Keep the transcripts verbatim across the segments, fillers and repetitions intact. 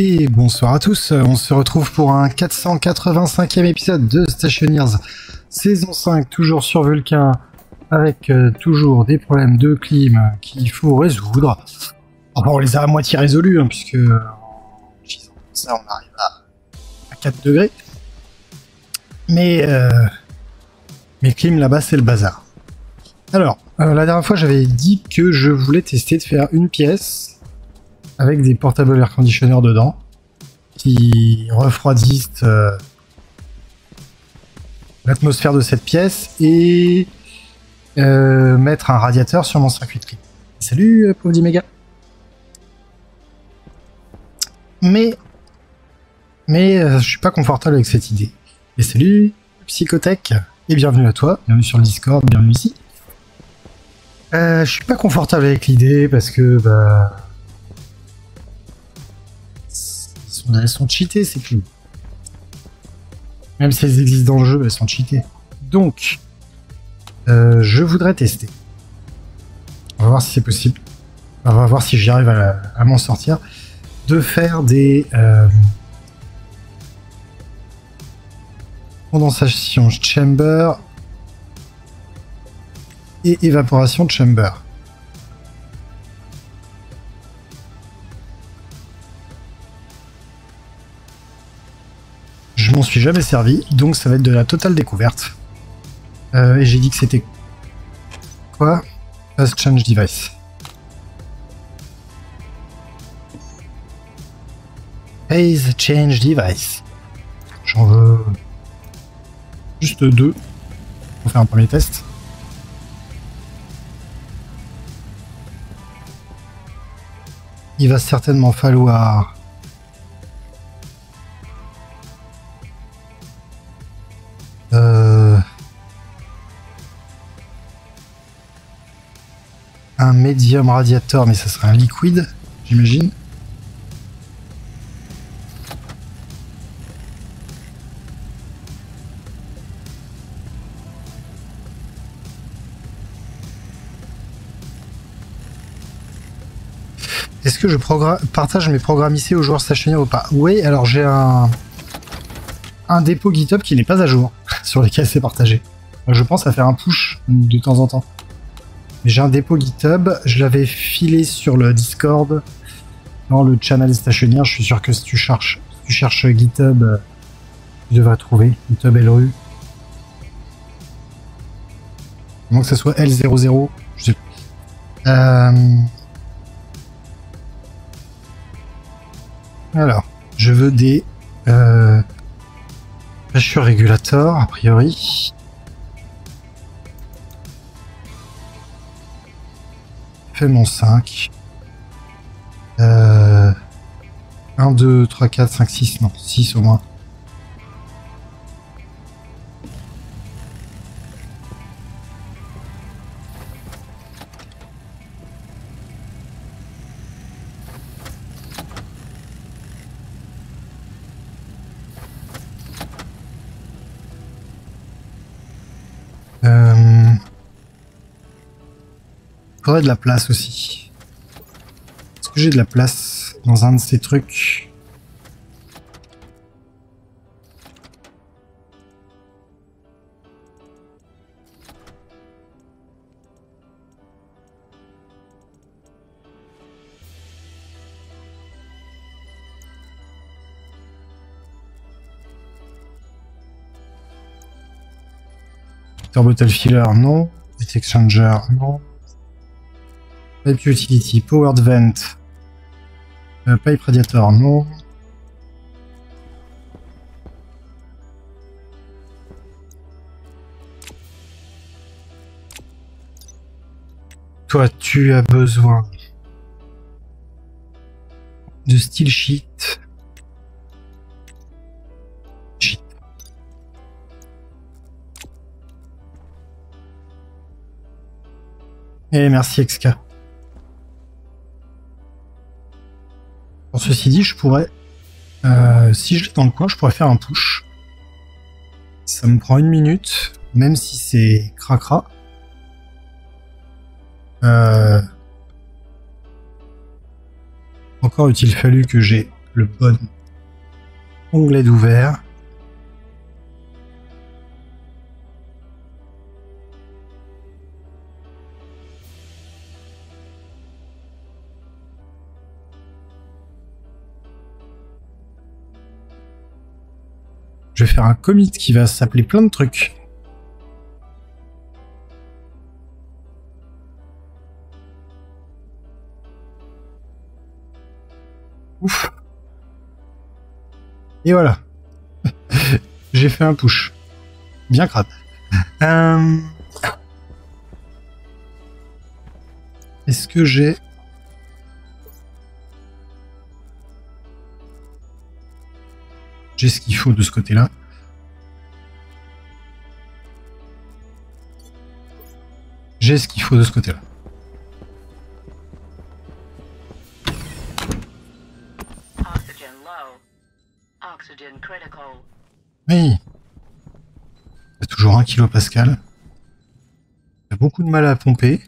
Et bonsoir à tous, on se retrouve pour un quatre cent quatre-vingt-cinquième épisode de Stationeers, saison cinq, toujours sur Vulcain, avec euh, toujours des problèmes de clim qu'il faut résoudre. Enfin, on les a à moitié résolus, hein, puisque euh, en utilisant ça, on arrive à, à quatre degrés. Mais, euh, mais clim là-bas, c'est le bazar. Alors, euh, la dernière fois, j'avais dit que je voulais tester de faire une pièce avec des portables air conditioners dedans, qui refroidissent euh, l'atmosphère de cette pièce, et euh, mettre un radiateur sur mon circuit de clim. Salut, Pauvdi Méga. Mais, mais euh, je suis pas confortable avec cette idée. Et salut, Psychothèque, et bienvenue à toi, bienvenue sur le Discord, bienvenue ici. Euh, je suis pas confortable avec l'idée, parce que, bah... elles sont cheatées, ces clims. Même si elles existent dans le jeu, elles sont cheatées. Donc, euh, je voudrais tester. On va voir si c'est possible. On va voir si j'y arrive à, à m'en sortir. De faire des euh, condensation chamber et évaporation chamber. Je m'en suis jamais servi, donc ça va être de la totale découverte. Euh, et j'ai dit que c'était quoi? Fast Change Device. Phase Change Device. J'en veux juste deux pour faire un premier test. Il va certainement falloir Euh, un médium radiateur, mais ça serait un liquide, j'imagine. Est-ce que je partage mes programmes ici aux joueurs stationnaires ou pas? Oui, alors j'ai un, un dépôt GitHub qui n'est pas à jour, sur lesquels c'est partagé. Je pense à faire un push de temps en temps. J'ai un dépôt GitHub, je l'avais filé sur le Discord, dans le channel Stationeers. Je suis sûr que si tu cherches, si tu cherches GitHub, tu devras trouver GitHub L R U. À moins que ce soit L zéro zéro, je sais pas. Euh... Alors, je veux des... Euh... pressure régulateur, a priori. Fais mon cinq. Euh, un, deux, trois, quatre, cinq, six. Non, six au moins. De la place aussi. Est-ce que j'ai de la place dans un de ces trucs? Bottle filler, non. Heat exchanger, non. Pipe Utility, Powered Vent, euh, Pipe Radiator, non. Toi, tu as besoin de Steel Sheet. Sheet. Et merci X K. Ceci dit, je pourrais, euh, si je l'ai dans le coin, je pourrais faire un push. Ça me prend une minute, même si c'est cracra. Euh... Encore eût-il fallu que j'ai le bon onglet d'ouvert. Je vais faire un commit qui va s'appeler plein de trucs. Ouf. Et voilà. J'ai fait un push. Bien crade. Euh... Est-ce que j'ai... J'ai ce qu'il faut de ce côté-là. J'ai ce qu'il faut de ce côté-là. Oui. C'est toujours un kilopascal. J'ai beaucoup de mal à pomper.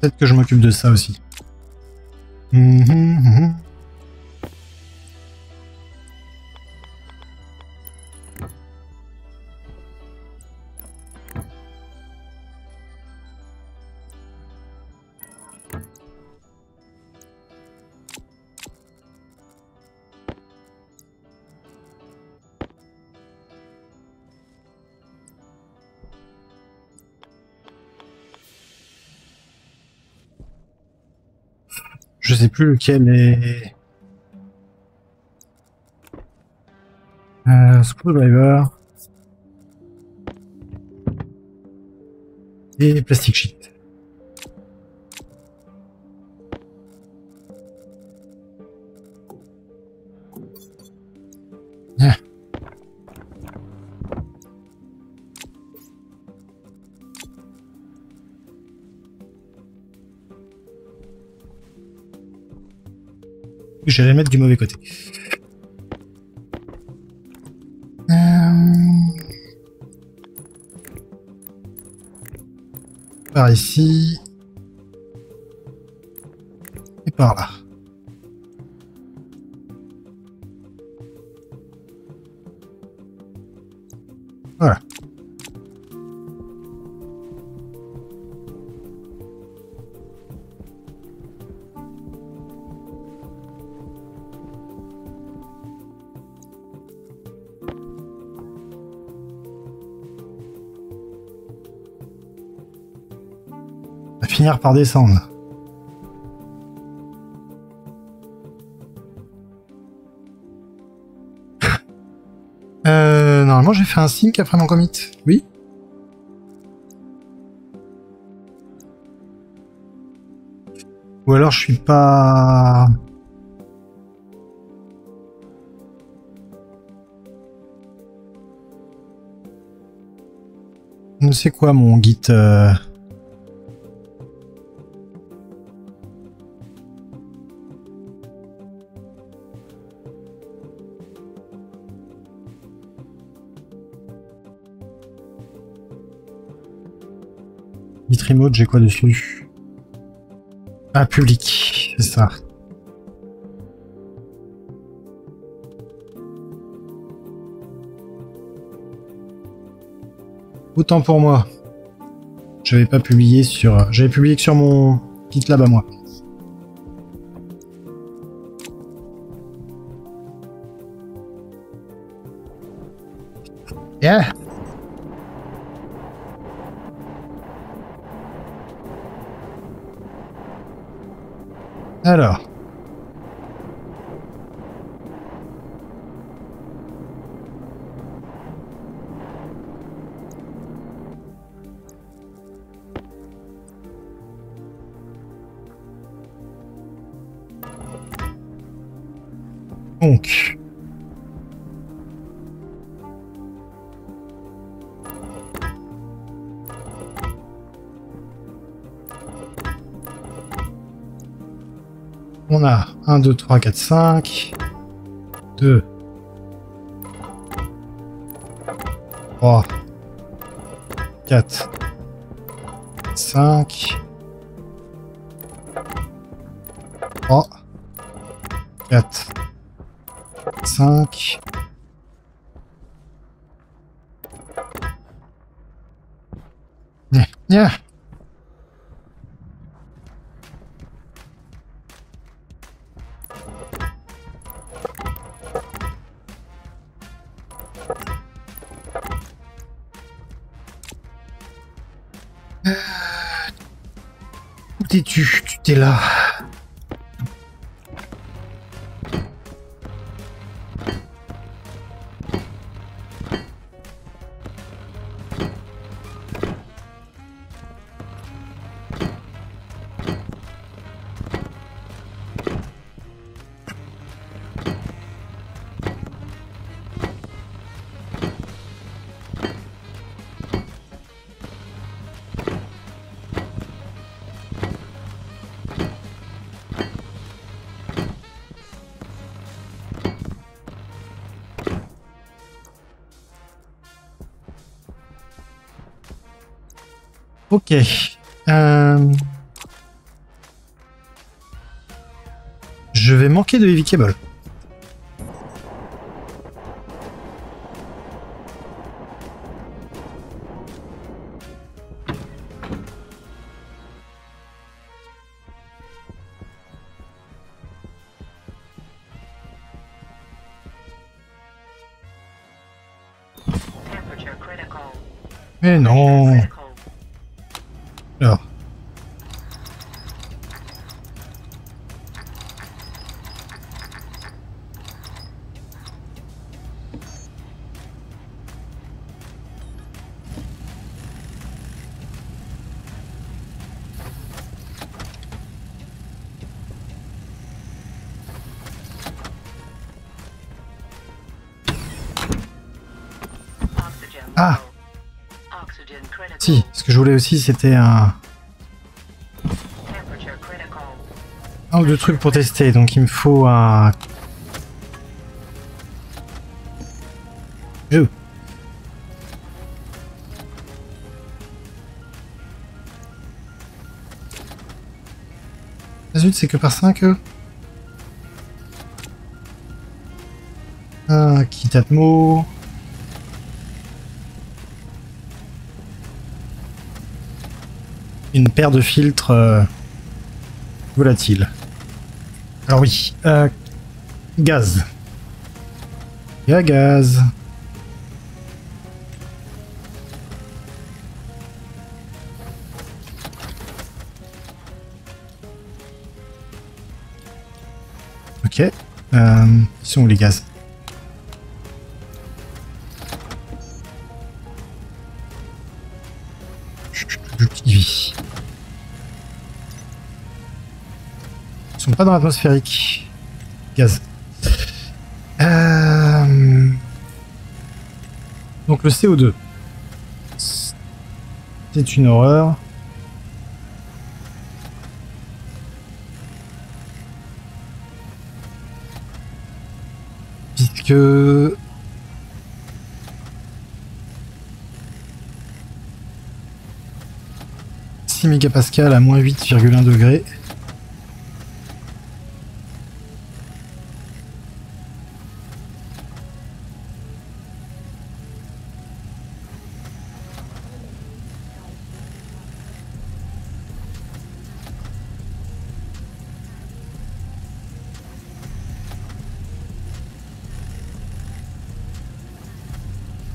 Peut-être que je m'occupe de ça aussi. Mmh, mmh. Je sais plus lequel est... Euh, Screwdriver... Et Plastic Sheet. Ah. J'allais mettre du mauvais côté. Euh... Par ici. Et par là. Voilà. Finir par descendre. euh, normalement j'ai fait un sync après mon commit, oui. Ou alors je suis pas... C'est quoi mon git euh... Remote, j'ai quoi dessus? Ah, public, c'est ça. Autant pour moi. Je n'avais pas publié sur... J'avais publié que sur mon GitLab à moi. Yeah. Alors. Donc. On a un, deux, trois, quatre, cinq. deux, trois, quatre, cinq. trois, quatre, cinq. Nya, nya. Tu t'es là. Ok. Euh... Je vais manquer de heavy cable. Mais non. Ah, si, ce que je voulais aussi, c'était un... un ou deux trucs pour tester, donc il me faut un... Jeu. Zut, c'est que par cinq, euh... Un kitatmo... Une paire de filtres euh, volatiles. Alors oui, euh, gaz. Il y a gaz. Ok. Euh, ils sont où les gaz? Pas dans l'atmosphérique. Gaz. Euh... Donc le C O deux. C'est une horreur. Puisque... six mégapascales à moins huit virgule un degrés.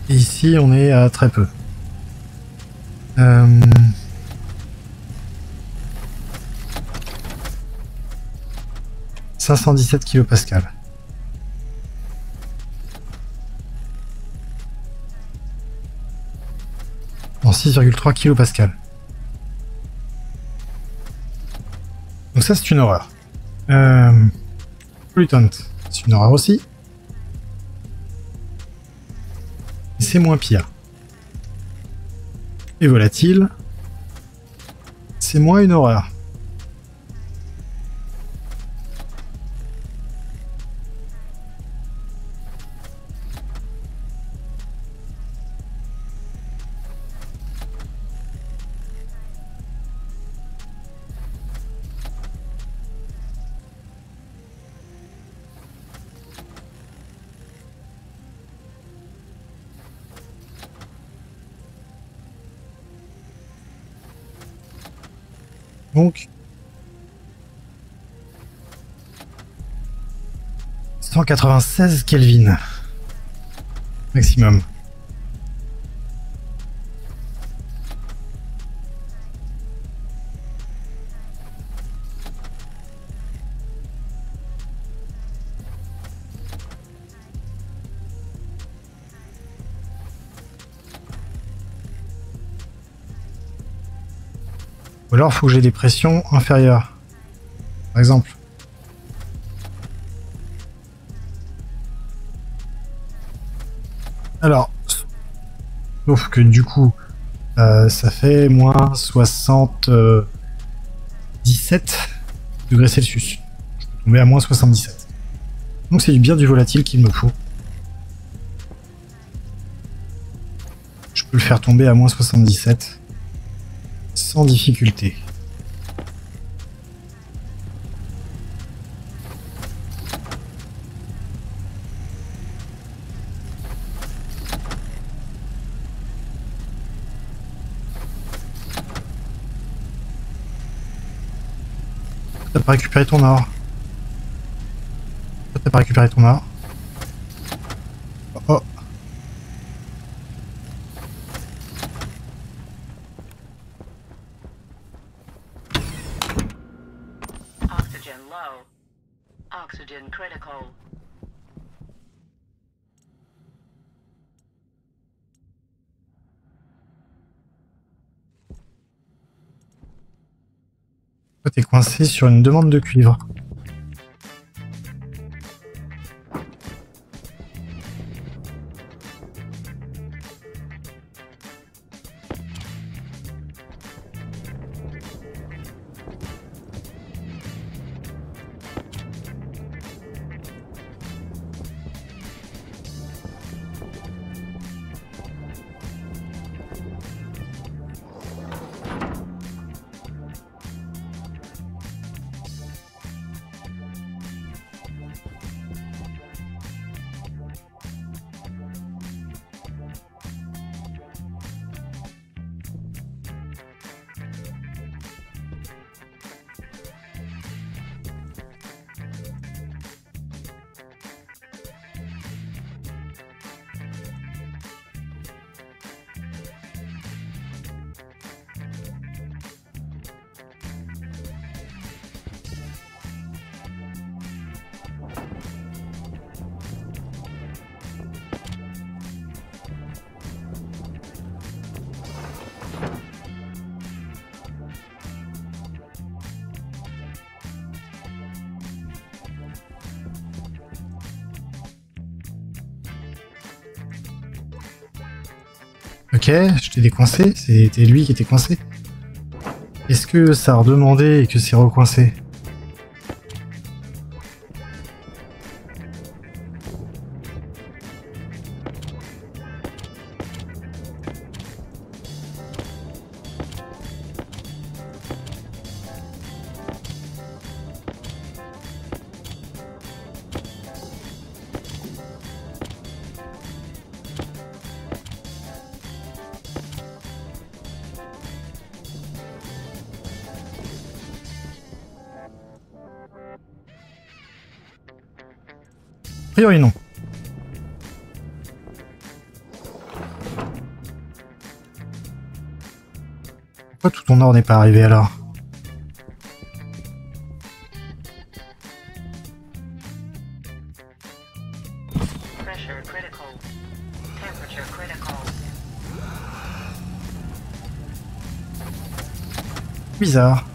Ici, on est à très peu. Euh... cinq cent dix-sept kilopascales. En six virgule trois kilopascales. Donc ça, c'est une horreur. Euh... Pollutant. c'est une horreur aussi. C'est moins pire. Et volatile, c'est moins une horreur. Donc, cent quatre-vingt-seize Kelvin, maximum. Ou alors, il faut que j'ai des pressions inférieures, par exemple. Alors, sauf que du coup, euh, ça fait moins soixante-dix-sept degrés Celsius. Je peux tomber à moins soixante-dix-sept. Donc c'est bien du volatile qu'il me faut. Je peux le faire tomber à moins soixante-dix-sept. Sans difficulté. T'as pas récupéré ton or. T'as pas récupéré ton or. Oh oh. T'es coincé sur une demande de cuivre. Ok, je t'ai décoincé, c'était lui qui était coincé. Est-ce que ça a redemandé et que c'est recoincé? A priori non. Pourquoi tout ton or n'est pas arrivé alors? Bizarre.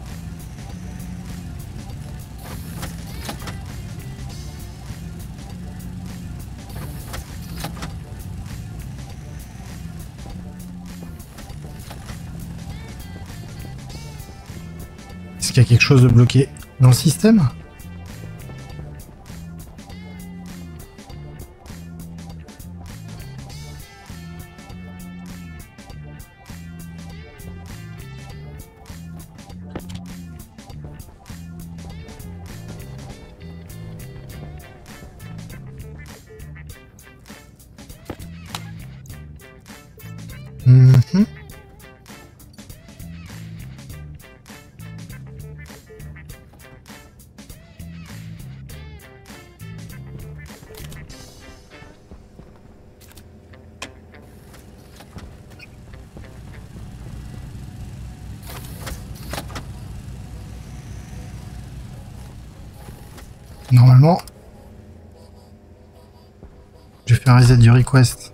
qu'il y a quelque chose de bloqué dans le système ? Normalement, je vais faire un reset du request.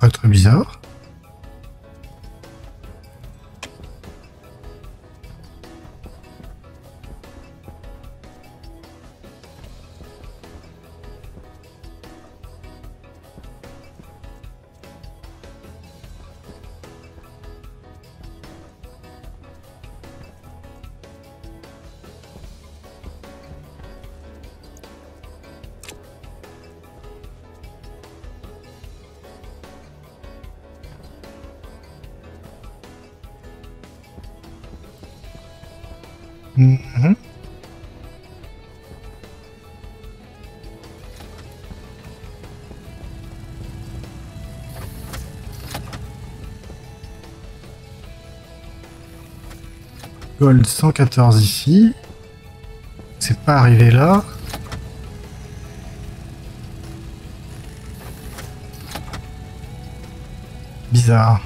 Pas très bizarre. Mm-hmm. Gold cent quatorze ici. C'est pas arrivé là. Bizarre.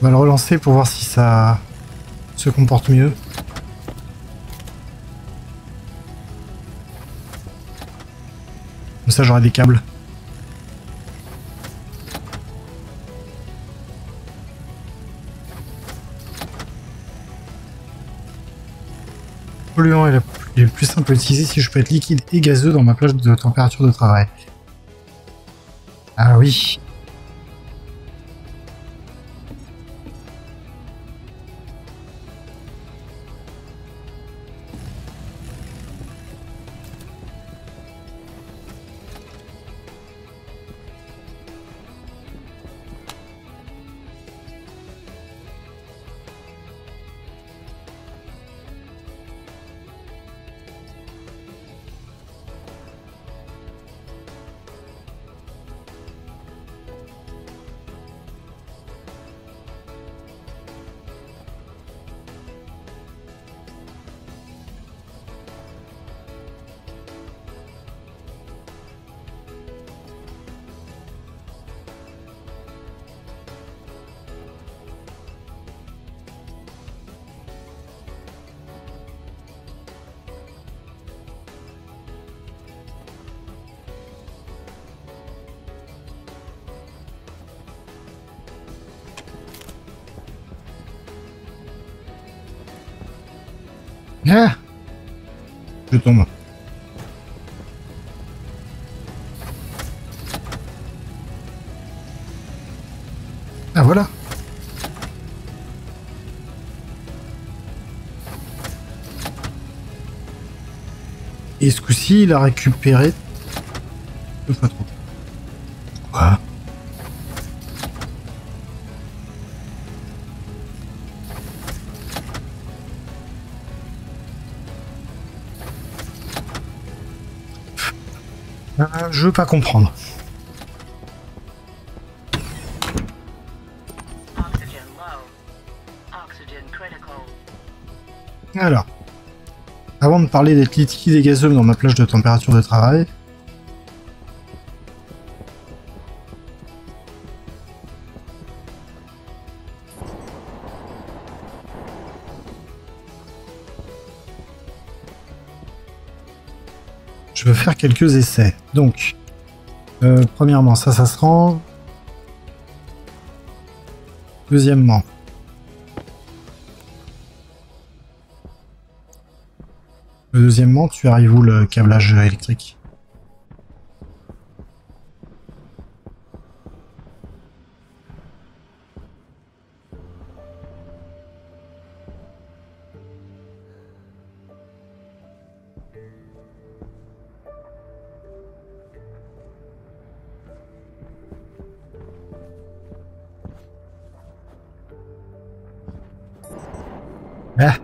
On va le relancer pour voir si ça se comporte mieux. Comme ça, j'aurai des câbles. Le polluant est le plus simple à utiliser si je peux être liquide et gazeux dans ma plage de température de travail. Ah oui. Ah, je tombe. Ah voilà. Et ce coup-ci, il a récupéré... Deux fois trop. Quoi ? Je veux pas comprendre. Alors, Avant de parler des liquides et gazeux dans ma plage de température de travail, je veux faire quelques essais. Donc, euh, premièrement, ça, ça se range. Deuxièmement, Deuxièmement, tu arrives où le câblage électrique? Ah.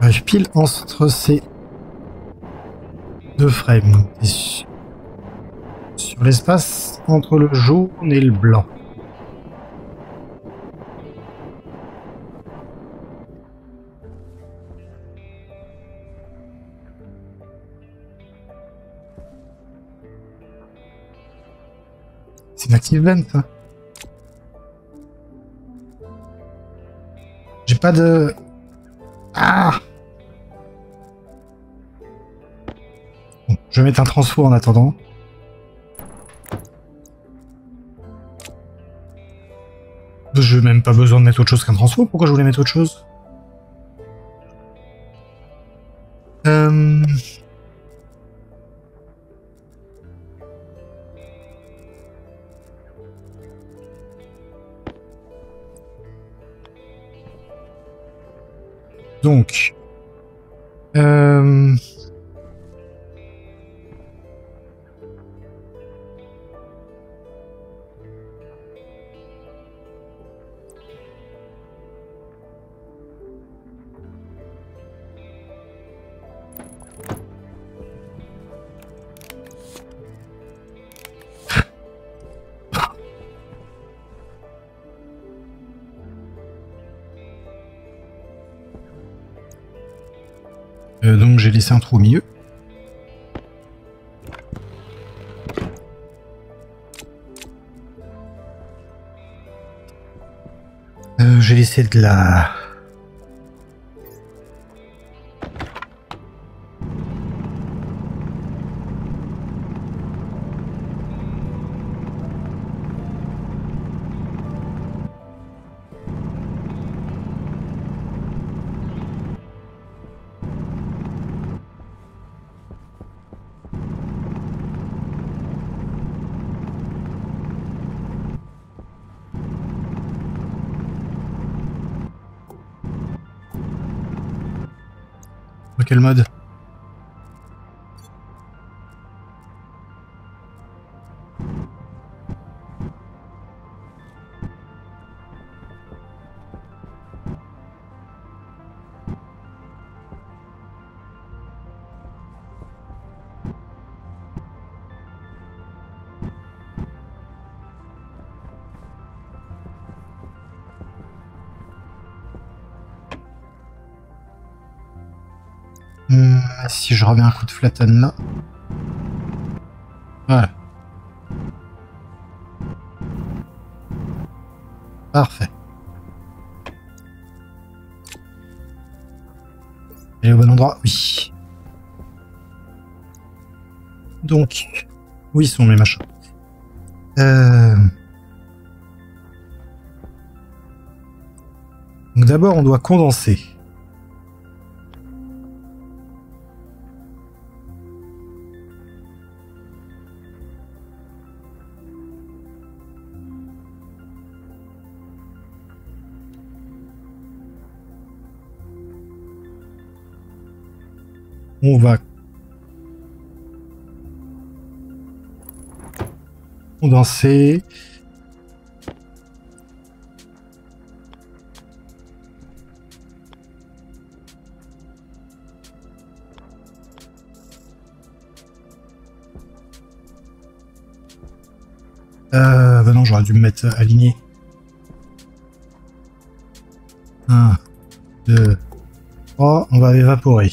J'arrive pile entre ces deux frames. Et sur l'espace entre le jaune et le blanc. C'est une active vent, ça. J'ai pas de... Ah! Bon, je vais mettre un transfo en attendant. Je n'ai même pas besoin de mettre autre chose qu'un transfo. Pourquoi je voulais mettre autre chose? euh... Donc, euh... Euh, donc j'ai laissé un trou au milieu. Euh, j'ai laissé de la... Quel mode? Si je reviens un coup de flatten là. Voilà. Parfait. Elle est au bon endroit? Oui. Donc, où ils sont mes machins? euh... Donc d'abord on doit condenser. On va condenser. Euh, ben non, j'aurais dû me mettre aligné. Ah, on va évaporer.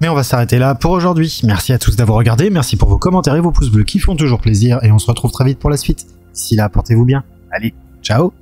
Mais on va s'arrêter là pour aujourd'hui. Merci à tous d'avoir regardé, merci pour vos commentaires et vos pouces bleus qui font toujours plaisir, et on se retrouve très vite pour la suite. D'ici là, portez-vous bien. Allez, ciao!